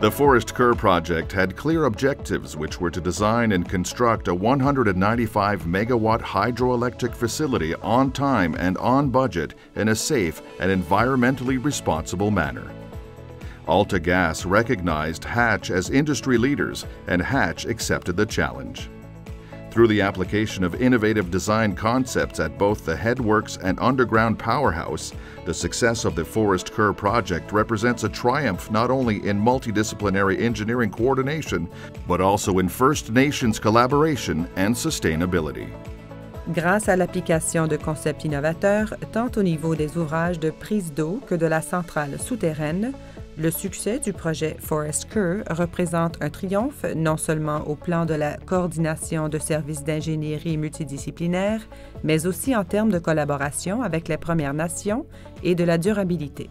The Forrest Kerr project had clear objectives, which were to design and construct a 195-megawatt hydroelectric facility on time and on budget in a safe and environmentally responsible manner. AltaGas recognized Hatch as industry leaders, and Hatch accepted the challenge. Through the application of innovative design concepts at both the headworks and underground powerhouse, the success of the Forrest Kerr project represents a triumph not only in multidisciplinary engineering coordination, but also in First Nations collaboration and sustainability. Grâce à l'application de concepts innovateurs, tant au niveau des ouvrages de prise d'eau que de la centrale souterraine, le succès du projet Forrest Kerr représente un triomphe non seulement au plan de la coordination de services d'ingénierie multidisciplinaire, mais aussi en termes de collaboration avec les Premières Nations et de la durabilité.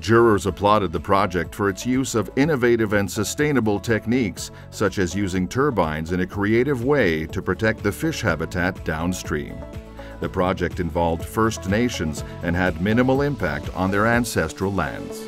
Jurors applauded the project for its use of innovative and sustainable techniques, such as using turbines in a creative way to protect the fish habitat downstream. The project involved First Nations and had minimal impact on their ancestral lands.